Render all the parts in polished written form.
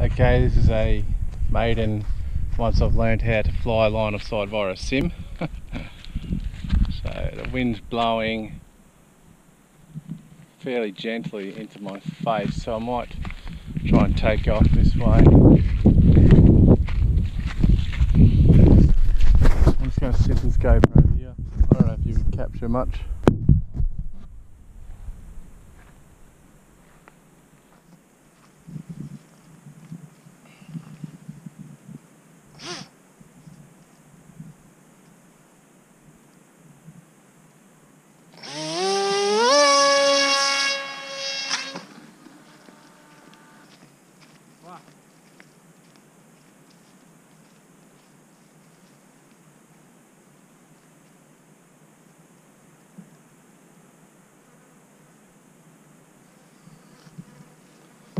Okay, this is a maiden, once I've learned how to fly line of sight via a sim. So the wind's blowing fairly gently into my face, so I might try and take off this way. I'm just going to set this GoPro here. I don't know if you would capture much.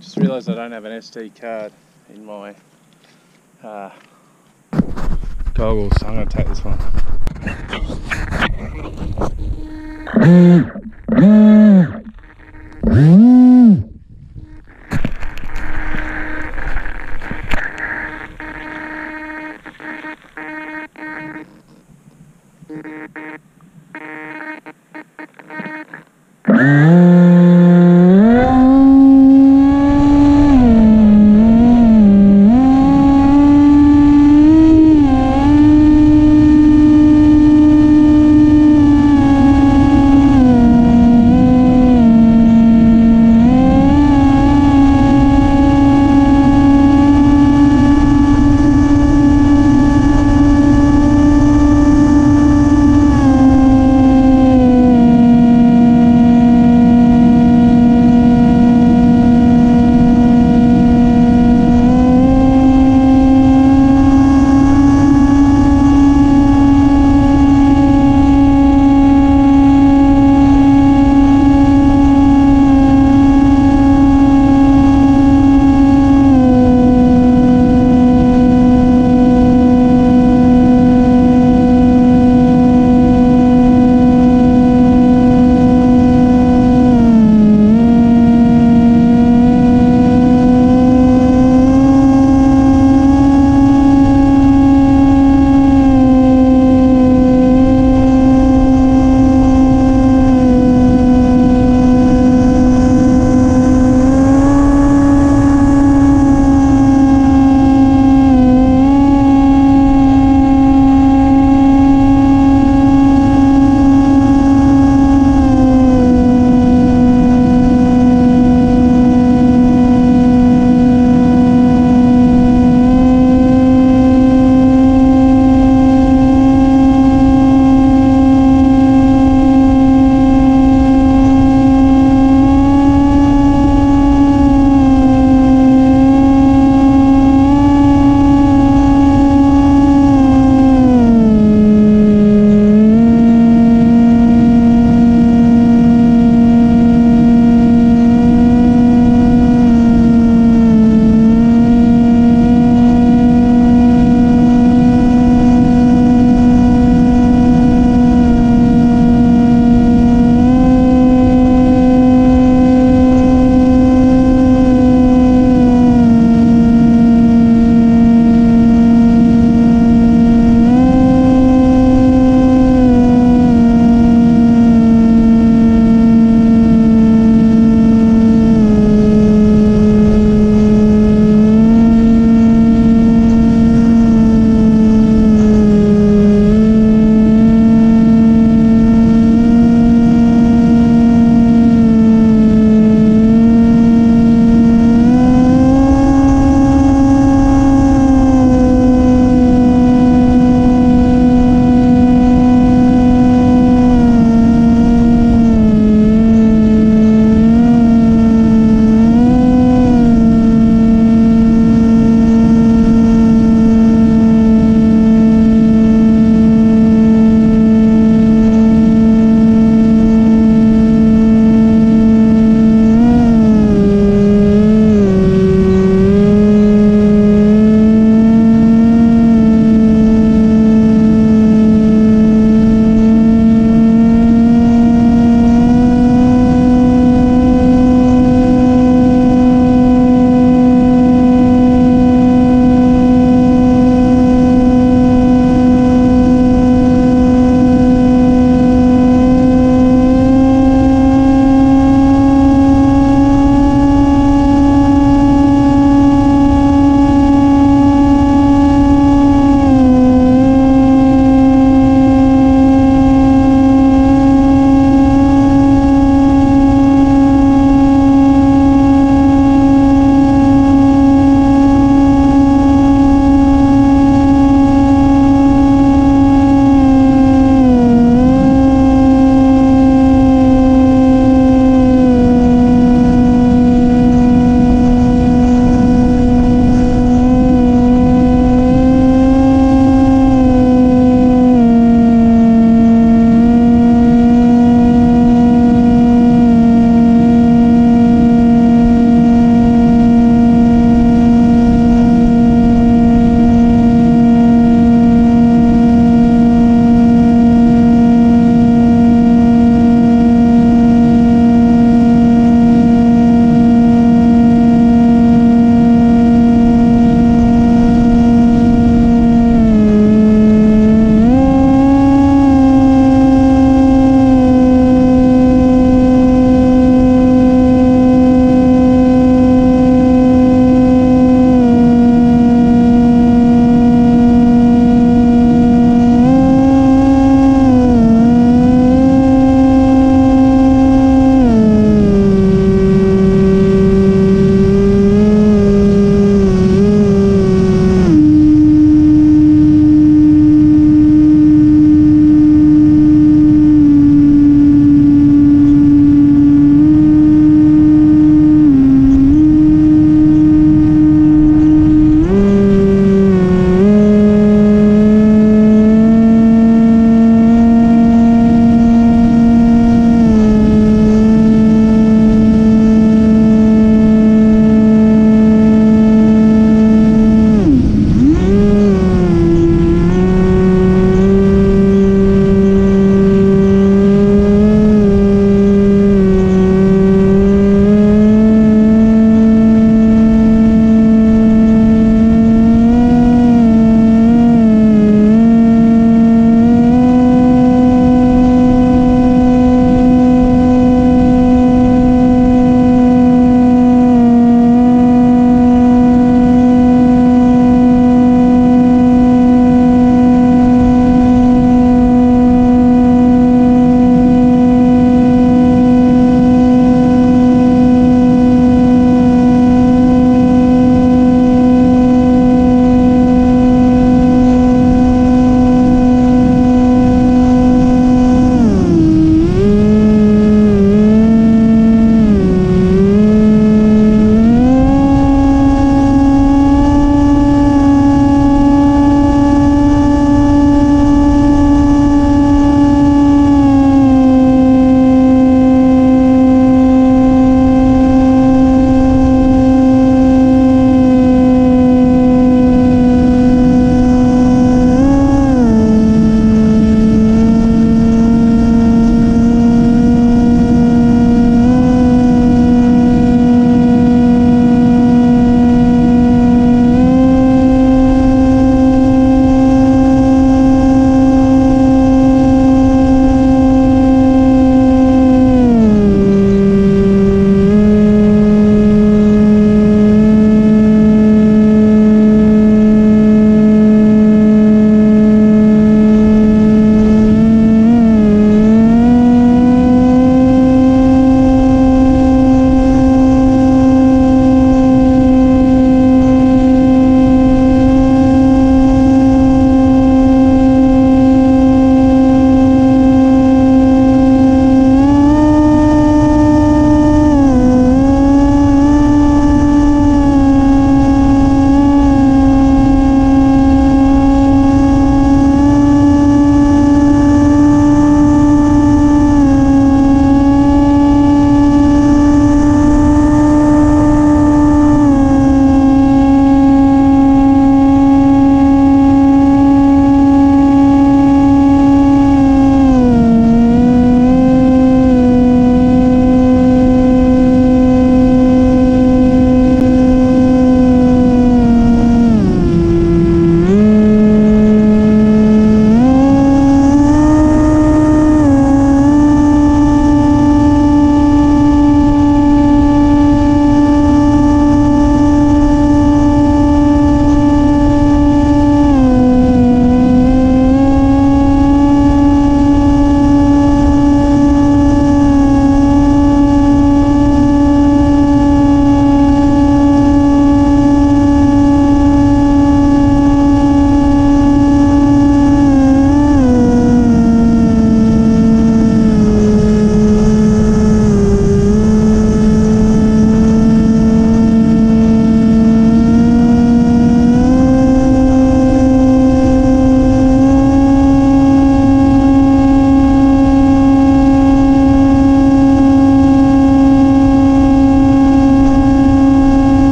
Just realised I don't have an SD card in my goggles, so I'm going to take this one.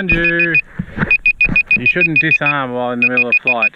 around you, you shouldn't disarm while in the middle of flight.